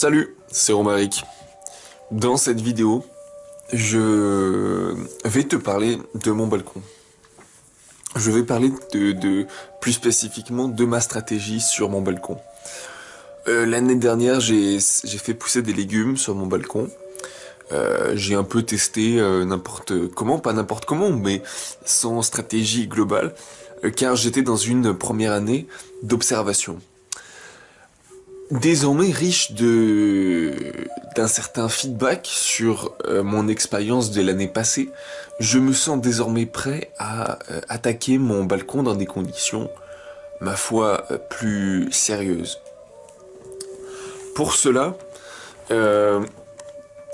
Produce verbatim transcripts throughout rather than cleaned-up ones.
Salut, c'est Romaric. Dans cette vidéo, je vais te parler de mon balcon. Je vais parler de, de plus spécifiquement de ma stratégie sur mon balcon. Euh, L'année dernière, j'ai fait pousser des légumes sur mon balcon. Euh, j'ai un peu testé euh, n'importe comment, pas n'importe comment, mais sans stratégie globale, euh, car j'étais dans une première année d'observation. Désormais riche de d'un certain feedback sur euh, mon expérience de l'année passée, je me sens désormais prêt à euh, attaquer mon balcon dans des conditions, ma foi, euh, plus sérieuses. Pour cela, euh,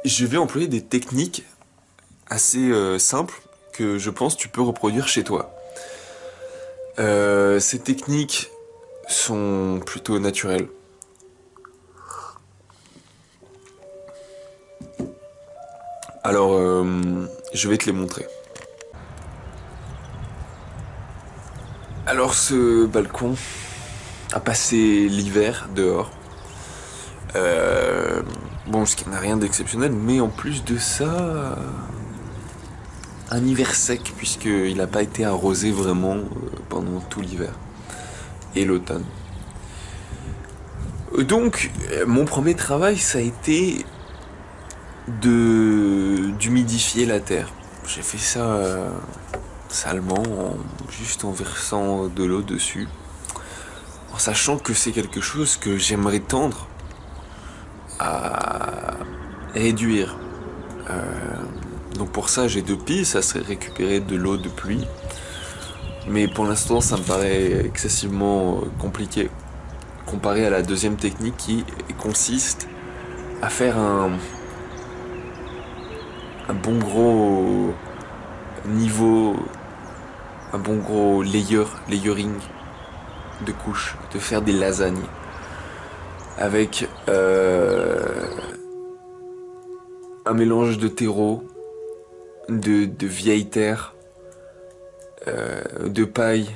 je vais employer des techniques assez euh, simples que je pense tu peux reproduire chez toi. Euh, ces techniques sont plutôt naturelles. Alors, euh, je vais te les montrer. Alors, ce balcon a passé l'hiver dehors. Euh, bon, ce qui n'a rien d'exceptionnel, mais en plus de ça, un hiver sec, puisqu'il n'a pas été arrosé vraiment pendant tout l'hiver et l'automne. Donc, mon premier travail, ça a été de d'humidifier la terre. J'ai fait ça euh, salement, en, juste en versant de l'eau dessus, en sachant que c'est quelque chose que j'aimerais tendre à réduire. Euh, donc pour ça j'ai deux pistes, ça serait récupérer de l'eau de pluie, mais pour l'instant ça me paraît excessivement compliqué, comparé à la deuxième technique qui consiste à faire un un bon gros niveau, un bon gros layer, layering de couches, de faire des lasagnes avec euh, un mélange de terreau, de, de vieille terre, euh, de paille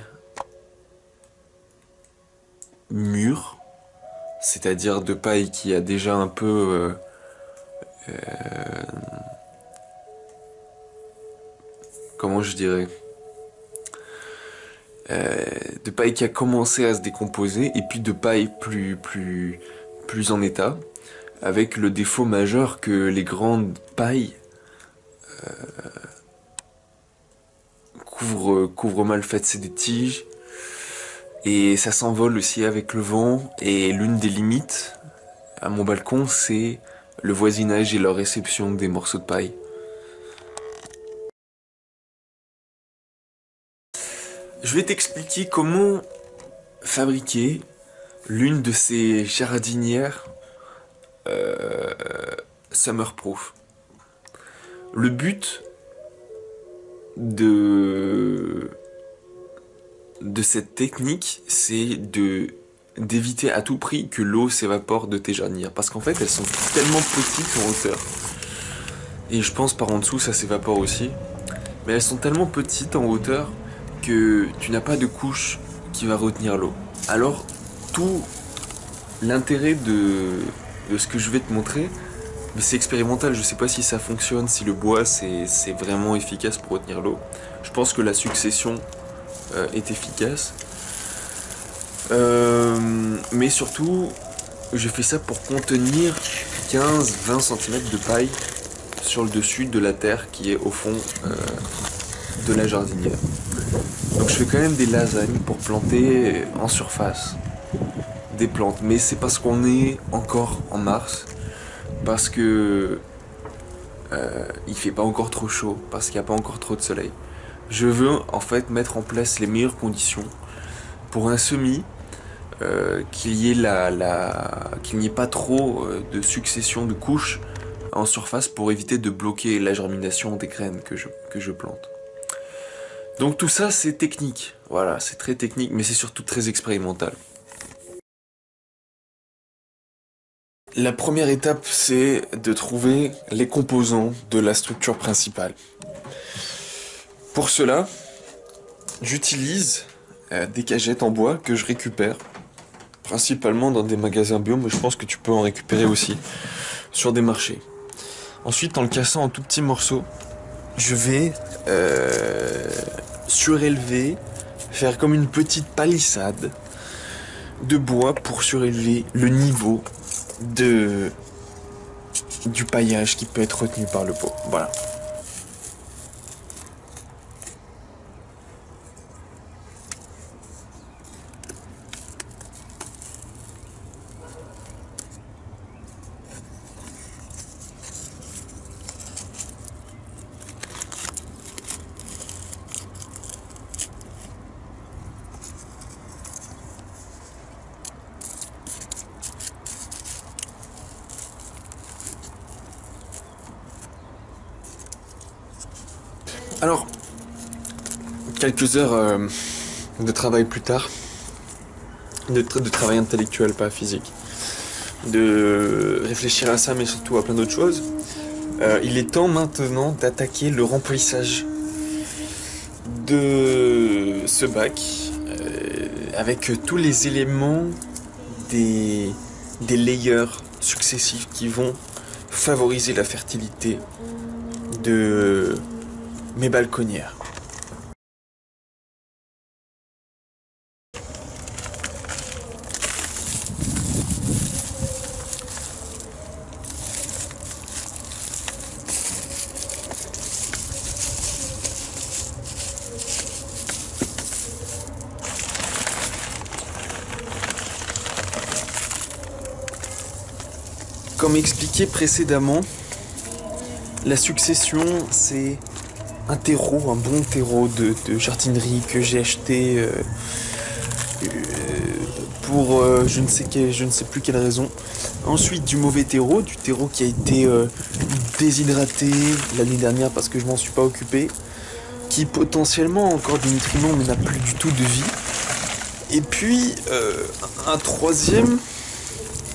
mûre, c'est-à-dire de paille qui a déjà un peu euh, euh, comment je dirais, euh, de paille qui a commencé à se décomposer, et puis de paille plus, plus, plus en état, avec le défaut majeur que les grandes pailles euh, couvrent, couvrent mal, fait c'est des tiges, et ça s'envole aussi avec le vent, et l'une des limites à mon balcon, c'est le voisinage et leur réception des morceaux de paille. Je vais t'expliquer comment fabriquer l'une de ces jardinières euh, summer-proof. Le but de, de cette technique, c'est d'éviter à tout prix que l'eau s'évapore de tes jardinières. Parce qu'en fait, elles sont tellement petites en hauteur. Et je pense par en dessous, ça s'évapore aussi. Mais elles sont tellement petites en hauteur que tu n'as pas de couche qui va retenir l'eau. Alors tout l'intérêt de, de ce que je vais te montrer, mais c'est expérimental, je sais pas si ça fonctionne, si le bois c'est vraiment efficace pour retenir l'eau. Je pense que la succession euh, est efficace. Euh, mais surtout, j'ai fait ça pour contenir quinze à vingt centimètres de paille sur le dessus de la terre qui est au fond euh, de la jardinière. Donc je fais quand même des lasagnes pour planter en surface des plantes, mais c'est parce qu'on est encore en mars, parce que euh, il fait pas encore trop chaud, parce qu'il n'y a pas encore trop de soleil. Je veux en fait mettre en place les meilleures conditions pour un semis, euh, qu'il n'y ait la, la, qu'il n'y ait pas trop de succession de couches en surface pour éviter de bloquer la germination des graines que je, que je plante. Donc tout ça c'est technique, voilà, c'est très technique, mais c'est surtout très expérimental. La première étape, c'est de trouver les composants de la structure principale. Pour cela, j'utilise euh, des cagettes en bois que je récupère, principalement dans des magasins bio, mais je pense que tu peux en récupérer aussi sur des marchés. Ensuite, en le cassant en tout petits morceaux, je vais euh, surélever, faire comme une petite palissade de bois pour surélever le niveau de, du paillage qui peut être retenu par le pot. Voilà. Alors, quelques heures euh, de travail plus tard, de, tra de travail intellectuel, pas physique, de réfléchir à ça, mais surtout à plein d'autres choses, euh, il est temps maintenant d'attaquer le remplissage de ce bac euh, avec tous les éléments des, des layers successifs qui vont favoriser la fertilité de... mes balconnières. Comme expliqué précédemment, la succession, c'est un terreau, un bon terreau de, de jardinerie que j'ai acheté euh, euh, pour euh, je ne sais quelle, je ne sais plus quelle raison. Ensuite, du mauvais terreau, du terreau qui a été euh, déshydraté l'année dernière parce que je m'en suis pas occupé, qui potentiellement a encore des nutriments mais n'a plus du tout de vie. Et puis euh, un troisième,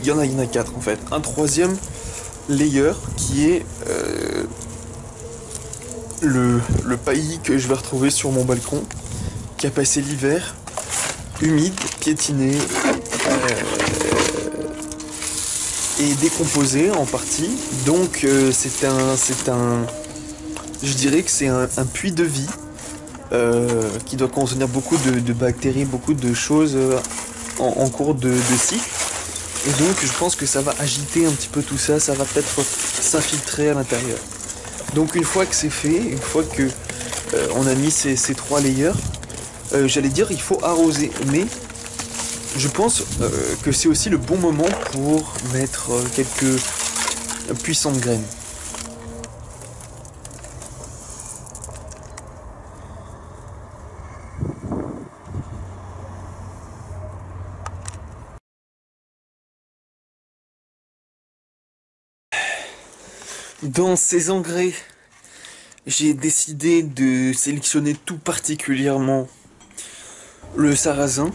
il y en a, il y en a quatre en fait, un troisième layer qui est euh, Le, le paillis que je vais retrouver sur mon balcon, qui a passé l'hiver humide, piétiné euh, et décomposé en partie. Donc euh, c'est un, c'est un, je dirais que c'est un, un puits de vie euh, qui doit contenir beaucoup de, de bactéries, beaucoup de choses en, en cours de, de cycle. Et donc je pense que ça va agiter un petit peu tout ça, ça va peut-être s'infiltrer à l'intérieur. Donc une fois que c'est fait, une fois que euh, on a mis ces, ces trois layers, euh, j'allais dire il faut arroser, mais je pense euh, que c'est aussi le bon moment pour mettre euh, quelques puissantes graines. Dans ces engrais, j'ai décidé de sélectionner tout particulièrement le sarrasin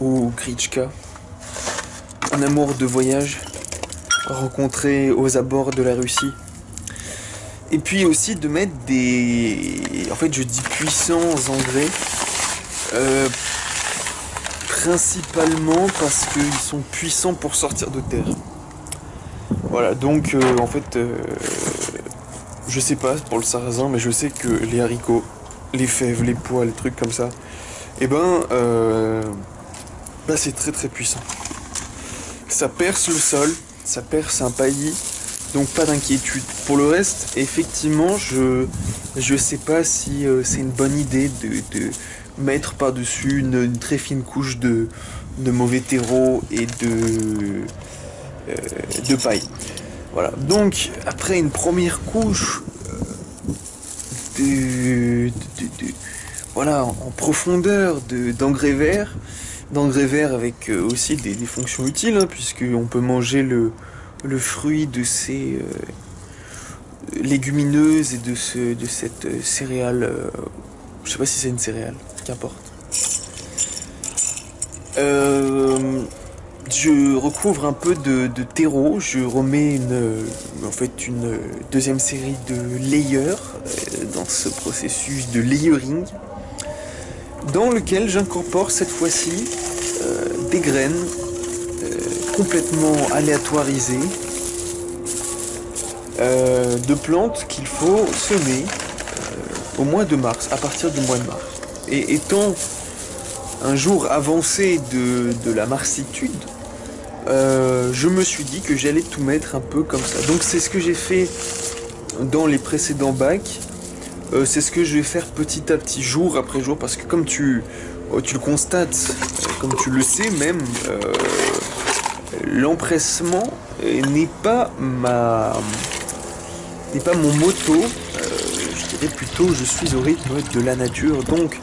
ou grietchka, un amour de voyage rencontré aux abords de la Russie. Et puis aussi de mettre des, en fait je dis puissants engrais, euh, principalement parce qu'ils sont puissants pour sortir de terre. Voilà, donc euh, en fait, euh, je sais pas pour le sarrasin, mais je sais que les haricots, les fèves, les pois, les trucs comme ça, et eh ben, euh, là c'est très très puissant. Ça perce le sol, ça perce un paillis, donc pas d'inquiétude. Pour le reste, effectivement, je, je sais pas si euh, c'est une bonne idée de, de mettre par-dessus une, une très fine couche de, de mauvais terreau et de... Euh, de paille. Voilà, donc après une première couche euh, de, de, de, de voilà en, en profondeur d'engrais de, vert d'engrais vert avec euh, aussi des, des fonctions utiles, hein, puisque on peut manger le, le fruit de ces euh, légumineuses et de, ce, de cette euh, céréale, euh, je sais pas si c'est une céréale, qu'importe. euh, Je recouvre un peu de, de terreau, je remets une, en fait une deuxième série de layers dans ce processus de layering, dans lequel j'incorpore cette fois-ci euh, des graines euh, complètement aléatoirisées euh, de plantes qu'il faut semer euh, au mois de mars, à partir du mois de mars. Et étant un jour avancé de, de la marsitude, euh, je me suis dit que j'allais tout mettre un peu comme ça. Donc c'est ce que j'ai fait dans les précédents bacs. Euh, c'est ce que je vais faire petit à petit, jour après jour, parce que comme tu, tu le constates, comme tu le sais même, euh, l'empressement n'est pas ma, n'est pas mon motto. Euh, je dirais plutôt je suis au rythme de la nature. Donc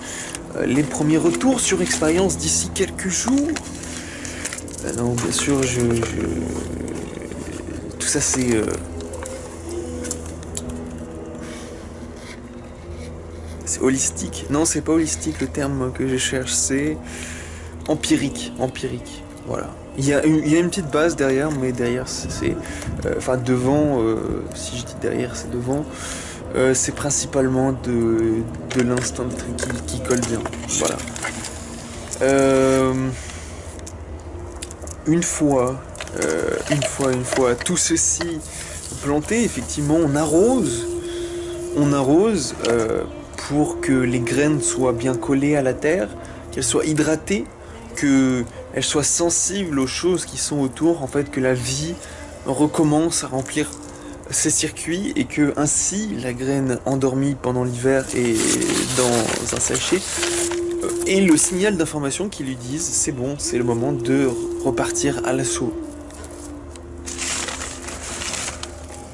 euh, les premiers retours sur expérience d'ici quelques jours. Euh, non, bien sûr, je, je... tout ça c'est... Euh... c'est holistique. Non, c'est pas holistique le terme que je cherche, c'est empirique. Empirique, voilà. Il y a une, il y a une petite base derrière, mais derrière, c'est... Euh, enfin, devant, euh, si je dis derrière, c'est devant. Euh, c'est principalement de, de l'instinct de truc qui, qui colle bien. Voilà. Euh, une fois, euh, une fois, une fois, tout ceci planté, effectivement, on arrose. On arrose... Euh, pour que les graines soient bien collées à la terre, qu'elles soient hydratées, qu'elles soient sensibles aux choses qui sont autour, en fait, que la vie recommence à remplir ses circuits et que ainsi la graine endormie pendant l'hiver et dans un sachet ait le signal d'information qui lui dise c'est bon, c'est le moment de repartir à l'assaut.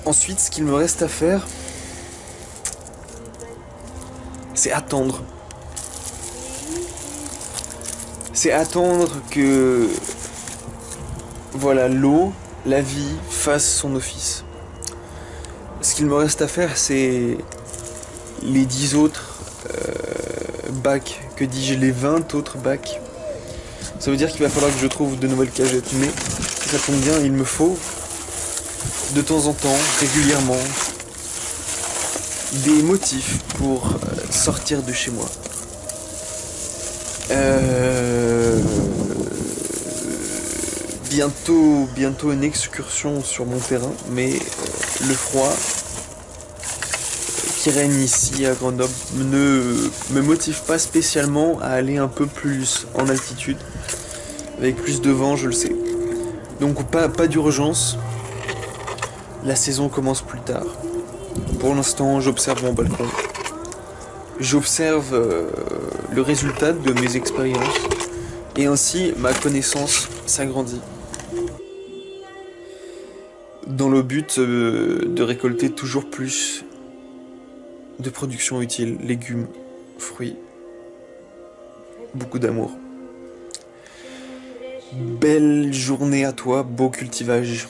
Ensuite, ce qu'il me reste à faire, c'est attendre. C'est attendre que voilà, l'eau, la vie, fasse son office. Ce qu'il me reste à faire, c'est les dix autres euh, bacs, que dis-je, les vingt autres bacs. Ça veut dire qu'il va falloir que je trouve de nouvelles cagettes, mais ça tombe bien, il me faut de temps en temps, régulièrement, des motifs pour sortir de chez moi. Euh... Bientôt, bientôt une excursion sur mon terrain, mais le froid qui règne ici à Grenoble ne me motive pas spécialement à aller un peu plus en altitude, avec plus de vent, je le sais. Donc pas, pas d'urgence, la saison commence plus tard. Pour l'instant, j'observe mon balcon. J'observe euh, le résultat de mes expériences. Et ainsi, ma connaissance s'agrandit. Dans le but euh, de récolter toujours plus de productions utiles, légumes, fruits. Beaucoup d'amour. Belle journée à toi, beau cultivage.